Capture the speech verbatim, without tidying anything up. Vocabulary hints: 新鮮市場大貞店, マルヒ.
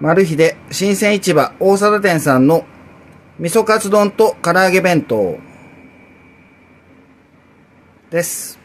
マルヒで新鮮市場大貞店さんの味噌カツ丼と唐揚げ弁当です。